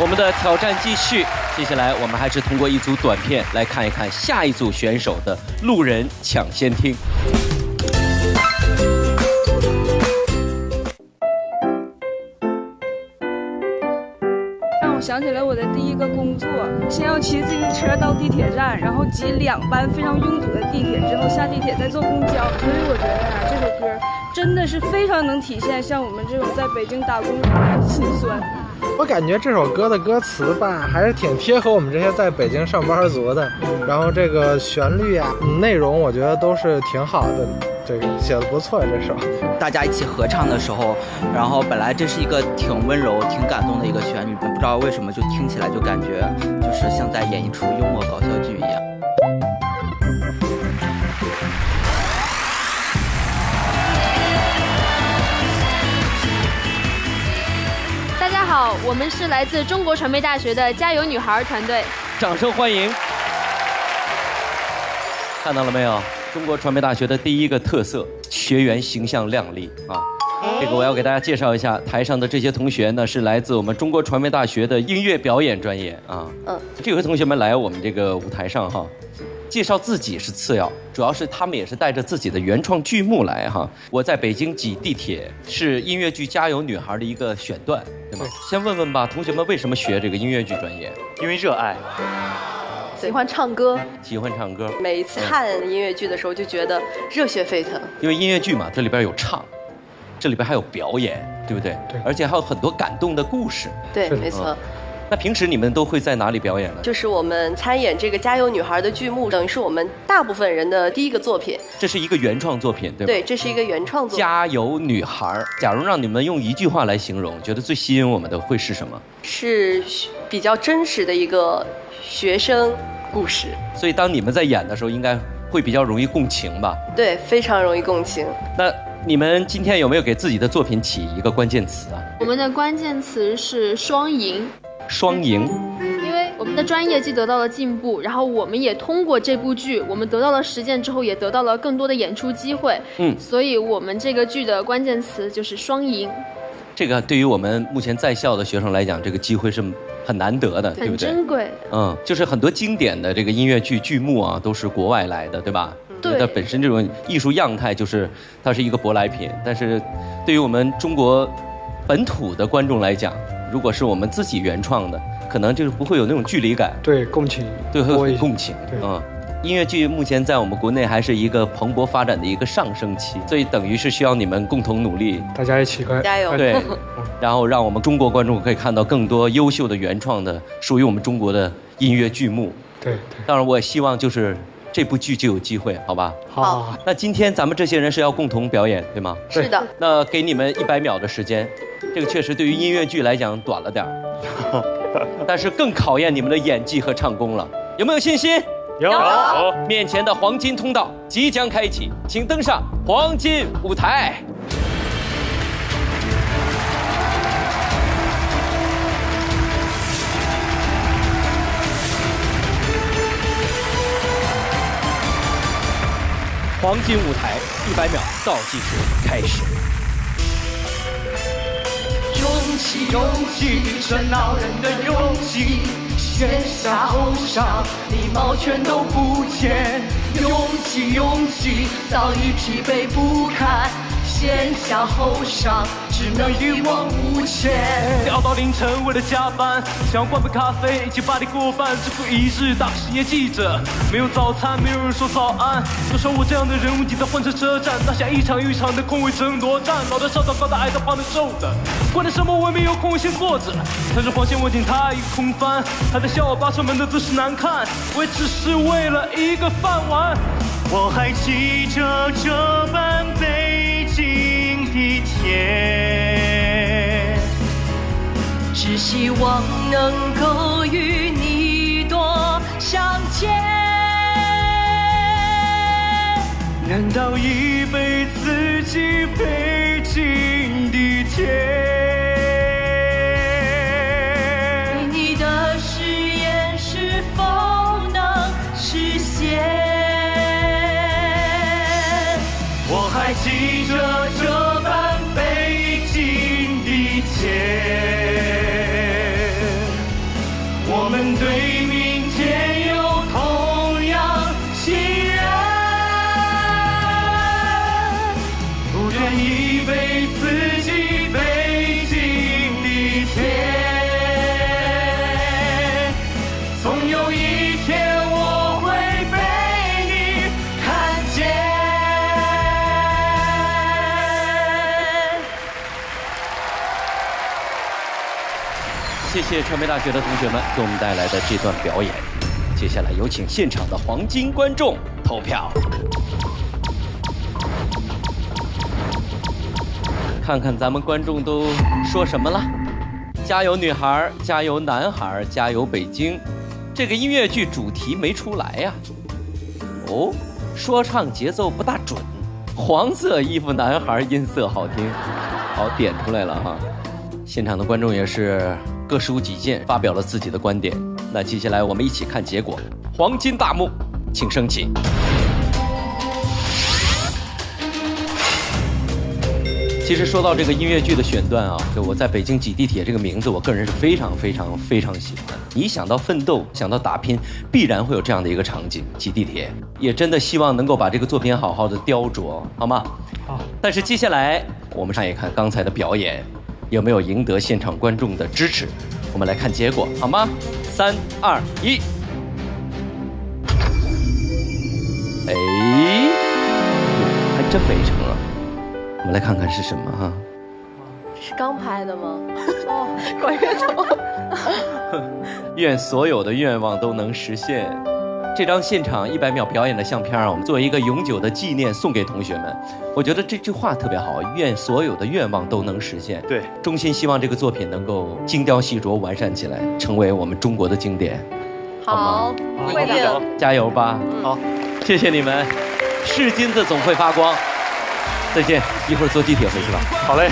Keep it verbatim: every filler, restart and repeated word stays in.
我们的挑战继续，接下来我们还是通过一组短片来看一看下一组选手的路人抢先听。让我想起来我的第一个工作，先要骑自行车到地铁站，然后挤两班非常拥堵的地铁，之后下地铁再坐公交。所以我觉得啊，这首歌真的是非常能体现像我们这种在北京打工人的辛酸。 我感觉这首歌的歌词吧，还是挺贴合我们这些在北京上班族的。然后这个旋律啊、内容，我觉得都是挺好的。这个写的不错，这首。大家一起合唱的时候，然后本来这是一个挺温柔、挺感动的一个旋律，不知道为什么就听起来就感觉就是像在演一出幽默搞笑剧一样。 大家好，我们是来自中国传媒大学的加油女孩团队，掌声欢迎！看到了没有？中国传媒大学的第一个特色，学员形象靓丽啊！这个我要给大家介绍一下，台上的这些同学呢，是来自我们中国传媒大学的音乐表演专业啊。嗯，这回同学们来我们这个舞台上哈。 介绍自己是次要，主要是他们也是带着自己的原创剧目来哈。我在北京挤地铁是音乐剧《加油女孩》的一个选段，对吗？先问问吧，同学们为什么学这个音乐剧专业？因为热爱，喜欢唱歌，喜欢唱歌。每一次看音乐剧的时候就觉得热血沸腾，因为音乐剧嘛，这里边有唱，这里边还有表演，对不对？对，而且还有很多感动的故事。对，没错。 那平时你们都会在哪里表演呢？就是我们参演这个《加油女孩》的剧目，等于是我们大部分人的第一个作品。这是一个原创作品，对吧？对，这是一个原创作品。《加油女孩》，假如让你们用一句话来形容，觉得最吸引我们的会是什么？是比较真实的一个学生故事。所以当你们在演的时候，应该会比较容易共情吧？对，非常容易共情。那 你们今天有没有给自己的作品起一个关键词啊？我们的关键词是双赢。双赢，因为我们的专业既得到了进步，然后我们也通过这部剧，我们得到了实践之后，也得到了更多的演出机会。嗯，所以我们这个剧的关键词就是双赢。这个对于我们目前在校的学生来讲，这个机会是很难得的，对不对？很珍贵。嗯，就是很多经典的这个音乐剧剧目啊，都是国外来的，对吧？ 它本身这种艺术样态就是它是一个舶来品，但是对于我们中国本土的观众来讲，如果是我们自己原创的，可能就是不会有那种距离感，对共情，对会共情，嗯。音乐剧目前在我们国内还是一个蓬勃发展的一个上升期，所以等于是需要你们共同努力，大家一起加油，对，然后让我们中国观众可以看到更多优秀的原创的属于我们中国的音乐剧目，对，当然我也希望就是 这部剧就有机会，好吧？好。那今天咱们这些人是要共同表演，对吗？是的。那给你们一百秒的时间，这个确实对于音乐剧来讲短了点儿，但是更考验你们的演技和唱功了。有没有信心？有。面前的黄金通道即将开启，请登上黄金舞台。 黄金舞台，一百秒倒计时开始。勇气，勇气，喧闹人的勇气，喧嚣后上，礼貌全都不见。勇气，勇气，早已疲惫不堪，喧嚣后上，只能一往无前。熬到凌晨，为了加班，想要灌杯咖啡，已经八点过半，日复一日当深夜记者。没有早餐，没有人说早安。都说我这样的人物挤在换车车站，打下一场又一场的空位争夺战。老的少的，高的矮的，胖的瘦的，管他什么，我也没有空，我先坐着。他说黄线我顶他一个空翻，他在笑我八扇门的姿势难看，我也只是为了一个饭碗。我还记着这般北京地铁。 只希望能够与你多相见。难道一辈子挤北京地铁？对你的誓言是否能实现？我还记着这般北京地铁。我们对明天有同样信任，不愿意被自己背井离间。总有一天我会被你看见。谢谢传媒大学的同学们给我们带来的这段表演。接下来有请现场的黄金观众投票。 看看咱们观众都说什么了，加油女孩，加油男孩，加油北京。这个音乐剧主题没出来呀、啊。哦，说唱节奏不大准。黄色衣服男孩音色好听，好点出来了哈。现场的观众也是各抒己见，发表了自己的观点。那接下来我们一起看结果。黄金大幕，请升起。 其实说到这个音乐剧的选段啊，就我在北京挤地铁这个名字，我个人是非常非常非常喜欢。你想到奋斗，想到打拼，必然会有这样的一个场景，挤地铁。也真的希望能够把这个作品好好的雕琢，好吗？好。但是接下来我们看一看刚才的表演有没有赢得现场观众的支持。我们来看结果，好吗？三二一。哎，还真没成啊。 我们来看看是什么哈？是刚拍的吗？哦，管乐团。愿所有的愿望都能实现。这张现场一百秒表演的相片啊，我们作为一个永久的纪念送给同学们。我觉得这句话特别好，愿所有的愿望都能实现。对，衷心希望这个作品能够精雕细琢、完善起来，成为我们中国的经典。好，会的，加油吧！好，谢谢你们，是金子总会发光。 再见，一会儿坐地铁回去吧。好嘞。